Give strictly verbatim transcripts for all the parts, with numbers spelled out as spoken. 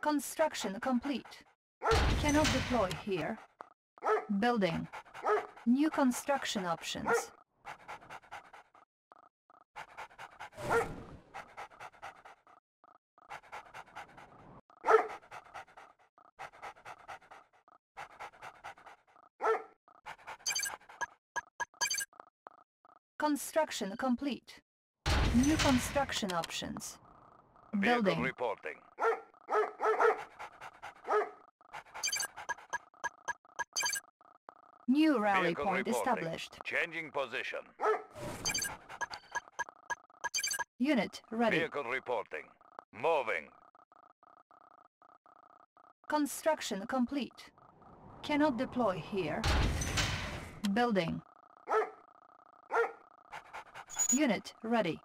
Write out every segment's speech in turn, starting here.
Construction complete. Cannot deploy here. Building. New construction options. Construction complete. New construction options. Building. Reporting. New rally point established. Changing position. Unit ready. Vehicle reporting. Moving. Construction complete. Cannot deploy here. Building. Unit ready.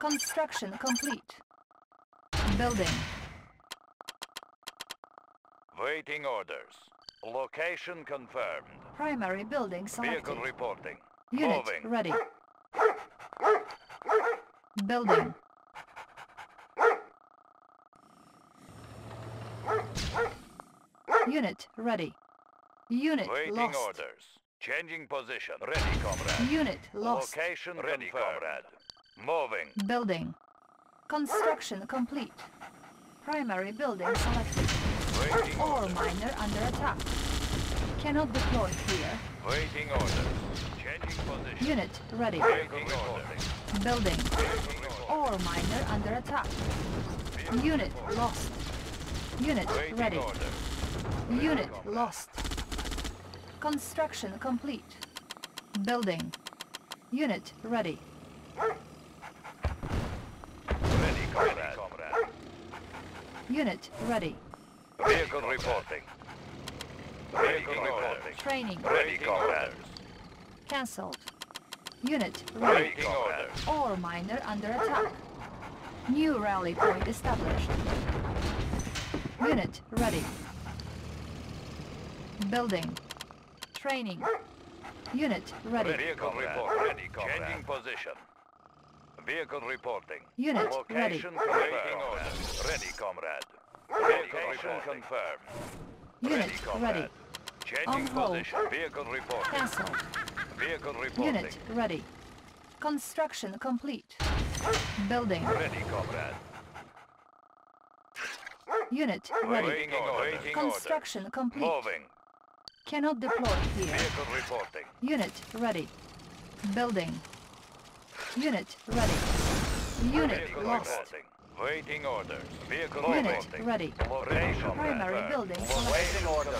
Construction complete. Building. Waiting orders. Location confirmed. Primary building selected. Vehicle reporting. Unit moving. Ready. Building. Unit ready. Unit waiting lost. Orders. Changing position. Ready, comrade. Unit lost. Location ready, confirmed. Comrade. Moving. Building. Construction complete. Primary building selected. Waiting all orders. Miner under attack. Cannot deploy here. Waiting orders. Changing position. Unit ready. Waiting orders. Building. All miner under attack. Vehicle unit order. Lost. Unit waiting ready. Order. Unit order. Lost. Construction complete. Building. Unit ready. Ready, comrade. Unit ready. Vehicle reporting. Vehicle reporting. Training. Ready, comrade. Cancelled. Unit ready. Ore miner under attack. New rally point established. Unit ready. Building. Training. Unit ready. Vehicle report ready. Changing position. Vehicle reporting. Unit ready. Location confirmed. Ready, comrade. Location confirmed. Unit ready. Changing position. Vehicle report. Cancelled. Vehicle reporting. Unit ready. Construction complete. Building. Ready, comrade. Unit ready. Waiting order. Construction complete. Moving. Cannot deploy here. Vehicle reporting. Unit ready. Building. Unit ready. Unit vehicle lost. Reporting. Waiting orders. Vehicle unit reporting. Ready. Location primary confirmed. Building. Waiting order.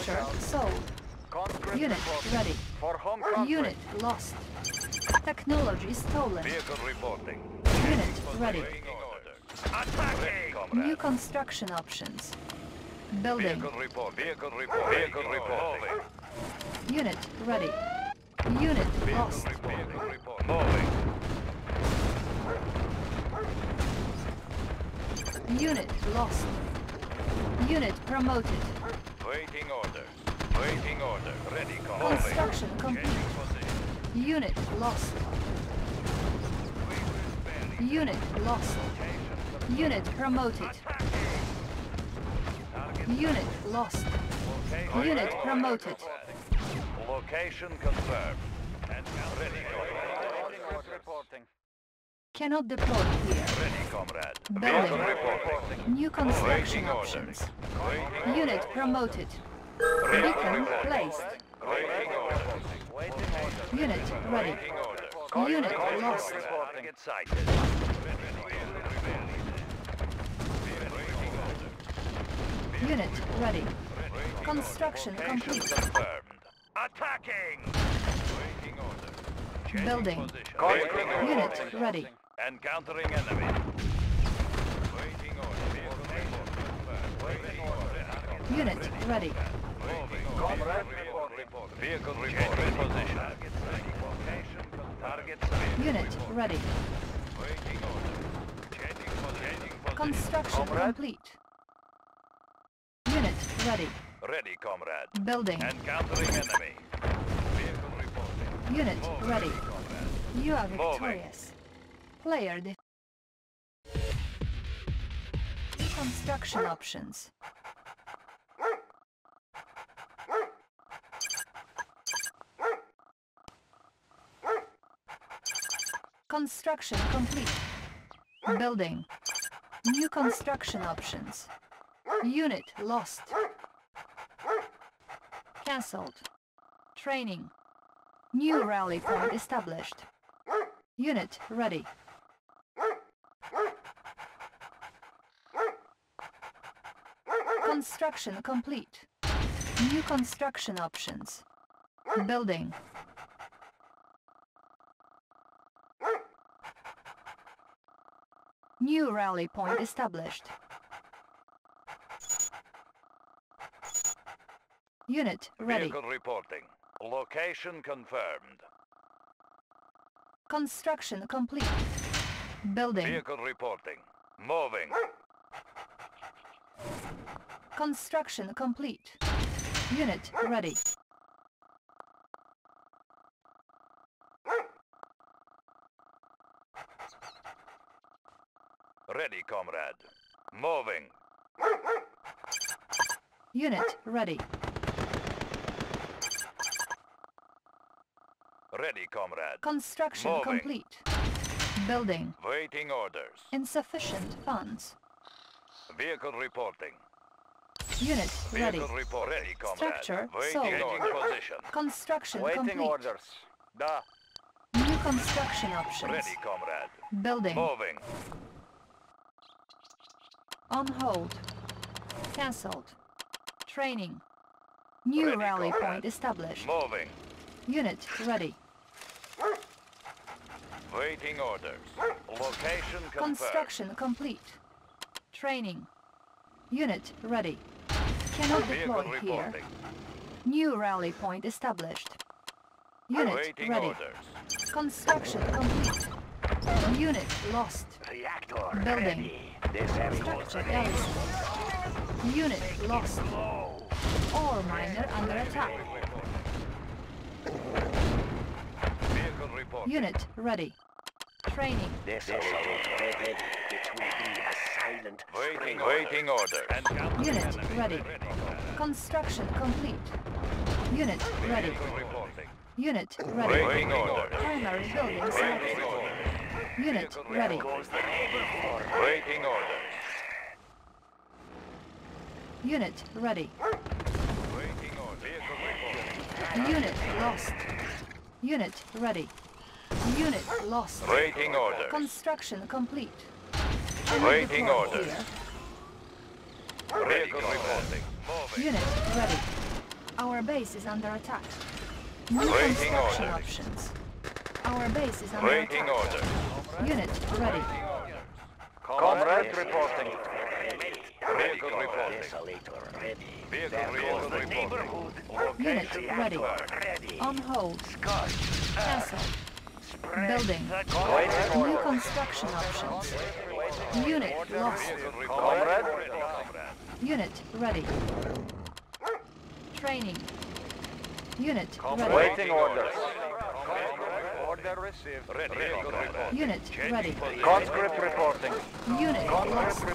Structure sold. Concrete unit reporting. Ready. For home unit lost. Technology stolen. Vehicle reporting. Unit ready. Attacking. New construction options. Building. Vehicle report. Vehicle report. Vehicle reporting. Unit ready. Unit vehicle lost. Vehicle report. Moving. Unit lost. Unit promoted. Waiting orders. Waiting order. Ready. Comrade. Construction complete. Unit lost. Unit lost. Unit promoted. Unit lost. Unit promoted. Location confirmed. And ready. Cannot deploy here. Ready, comrade. Building. Reporting. New construction options. Unit promoted. Beacon placed. Unit ready. Unit lost. Unit ready. Construction complete. Attacking. Building. Unit ready. Encountering enemy. Waiting order. Unit ready. Comrade. Vehicle report. Position. Target. Unit ready. Waiting order. Construction complete. Unit ready. Ready, comrade. Building. Encountering enemy. Vehicle reporting. Unit ready. You are victorious. Player. Construction options. Construction complete. Building. New construction options. Unit lost. Cancelled. Training. New rally point established. Unit ready. Construction complete. New construction options. Building. New rally point established. Unit ready. Vehicle reporting. Location confirmed. Construction complete. Building. Vehicle reporting. Moving. Construction complete. Unit ready. Ready, comrade. Moving. Unit ready. Ready, comrade. Construction Moving. Complete. Building. Waiting orders. Insufficient funds. Vehicle reporting. Unit ready. Vehicle report ready, comrade. Structure sold. Construction Waiting complete. Orders. Da. New construction options. Ready, comrade. Building. Moving. On hold. Cancelled. Training. New ready, rally comrade. Point established. Moving. Unit ready. Waiting orders. Location confirmed. Construction complete. Training. Unit ready. Cannot deploy here. New rally point established. Unit Waiting ready. Orders. Construction complete. Unit lost. Reactor Building. Ready. Structure down. Unit lost. All miner under attack. Vehicle report. Unit ready. Training. This is it will be a silent waiting, waiting order. And Unit ready. ready. Construction complete. Unit ready. Reporting. Unit ready. Waiting order. Primary building selected. Unit ready. Waiting orders. Unit ready. Waiting order. Unit lost. Unit ready. Unit lost. Waiting order. Construction complete. Waiting order. Vehicle reporting. Unit ready. Our base is under attack. New Waiting construction order. Options. Our base is under Waiting attack. Order. Unit ready. Comrade reporting. Vehicle reporting. Vehicle reporting. Unit ready. On hold. Cancelled. Building. New construction options. Unit lost. Unit ready. Training. Unit ready. Waiting orders. Order received. Unit ready. Conscript reporting. Unit lost.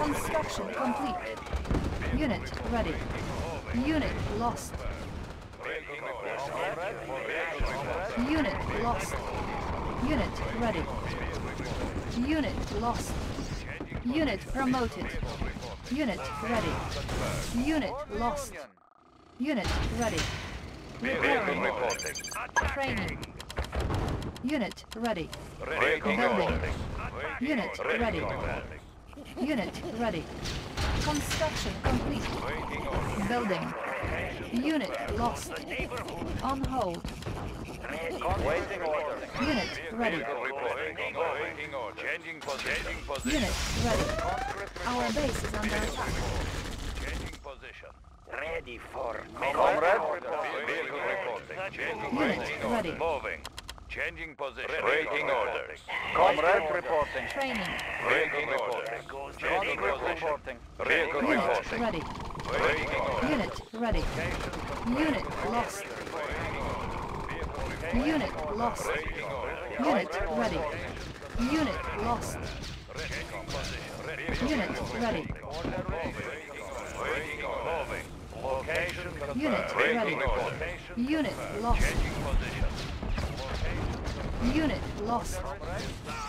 Construction complete. Unit ready. Unit lost. Unit lost. Unit ready. Unit lost. Unit promoted. Unit ready. Unit lost. Unit ready. Repairing. Training. Unit ready. Building. Unit ready. Unit ready. Construction complete. Building. Unit lost. On hold. Waiting order. Unit ready. Changing position. Unit ready. Our base is under attack. Changing position. Ready for comrade. Vehicle reporting. Unit ready. Moving. Changing position. Waiting orders. Comrade reporting. Training. Waiting orders. Changing reporting. Vehicle reporting. Ready. Unit ready. Unit lost. Unit lost. Unit ready. Unit lost. Unit ready. Order ready. Waiting on. Moving. Location confirmed. Unit ready. Unit lost. Changing position. Unit lost.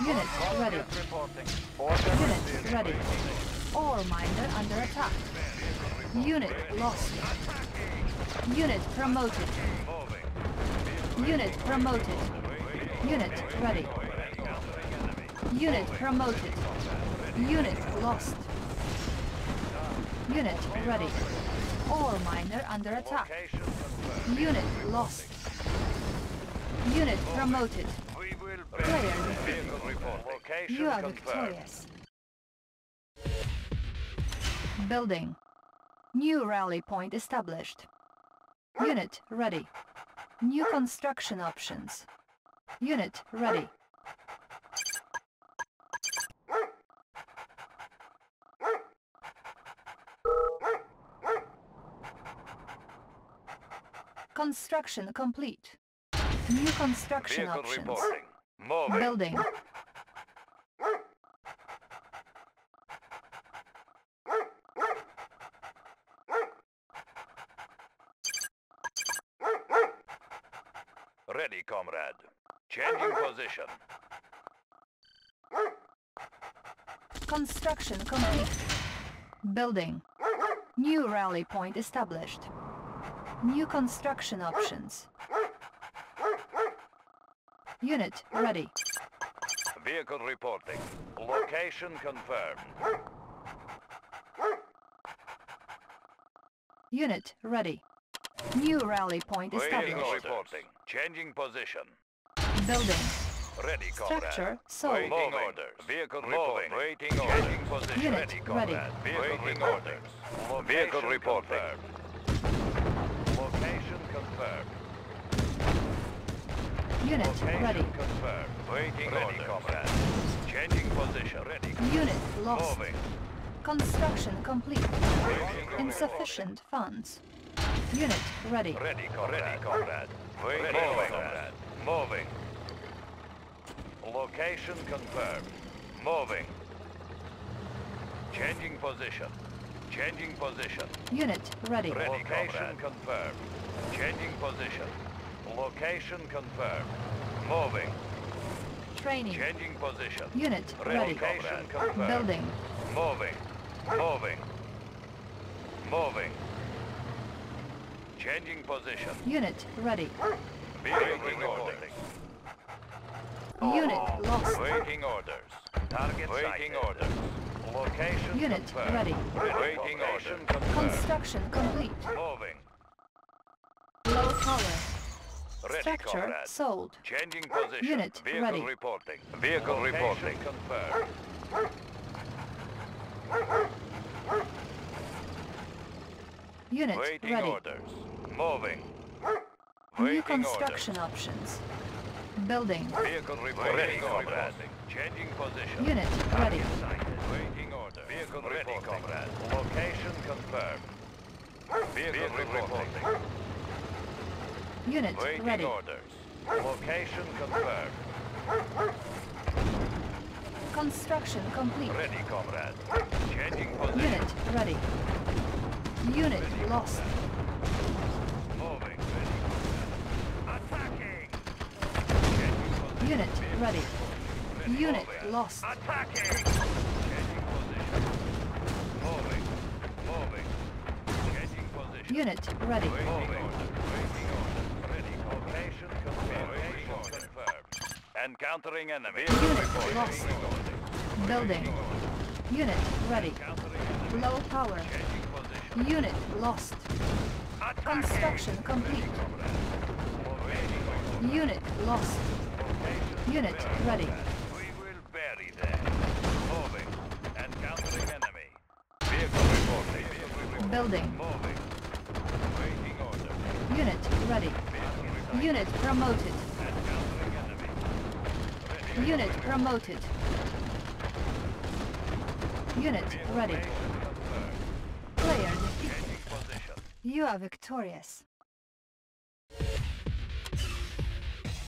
Unit ready. Unit ready. Ore miner under attack. Unit lost. Unit promoted. Unit promoted. Unit ready. Unit promoted. Unit lost. Unit ready. Ore miner under attack. Unit lost. Unit promoted. Player defeated. You are victorious. Building. New rally point established. Unit ready. New construction options. Unit ready. Construction complete. New construction vehicle options. Reporting. Moving. Building. Ready, comrade. Changing position. Construction complete. Building. New rally point established. New construction options. Unit ready. Vehicle reporting. Location confirmed. Unit ready. New rally point established. Vehicle reporting. Changing position. Building. Ready, comrade. Structure sold. Waiting orders. Vehicle reporting. Waiting orders. Changing position. Unit ready, comrade. Vehicle waiting orders. Orders. Vehicle location reporting. Confirmed. Location confirmed. Unit location ready. Confirmed. Waiting ready, comrade. Changing position. Ready. Unit lost. Moving. Construction complete. Waiting insufficient ready. Funds. Unit ready. Ready, comrade. Ready, comrade. Waiting ready, moving. Comrade. Moving. Location confirmed. Moving. Changing position. Changing position. Unit ready. Ready, location comrade. Confirmed. Changing position. Location confirmed. Moving. Training. Changing position. Unit ready. Location confirmed. Building. Moving. Moving. Moving. Changing position. Unit ready. Vehicle recording. Unit lost. Waiting orders. Target waiting orders. Location unit confirmed. Ready. Waiting orders. Construction complete. Moving. Low power. Ready, structure comrade. Sold. Changing position. Unit vehicle ready. Reporting. Vehicle location reporting. Confirmed. Unit waiting ready. Orders. Moving. New waiting construction orders. Options. Building. Vehicle reporting. Ready, comrade. Changing position. Unit ready. Waiting order. Vehicle ready, reporting. Comrade. Location confirmed. Vehicle, vehicle reporting. Reporting. Unit waiting ready. Orders. Location confirmed. Construction complete. Ready, comrade. Changing position. Unit ready. Unit ready, lost. Moving. Attacking. Unit ready. Ready unit moving. Lost. Attacking. Changing position. Moving. Moving. Changing position. Unit ready. Encountering enemy. Unit lost. Building. Unit ready. Low power. Unit lost. Construction complete. Unit lost. Unit ready. We will bury them. Moving. Encountering enemy. Vehicle reporting. Building. Moving. Waiting order. Unit ready. Unit promoted. Unit promoted. Unit ready. Player defeated. You are victorious.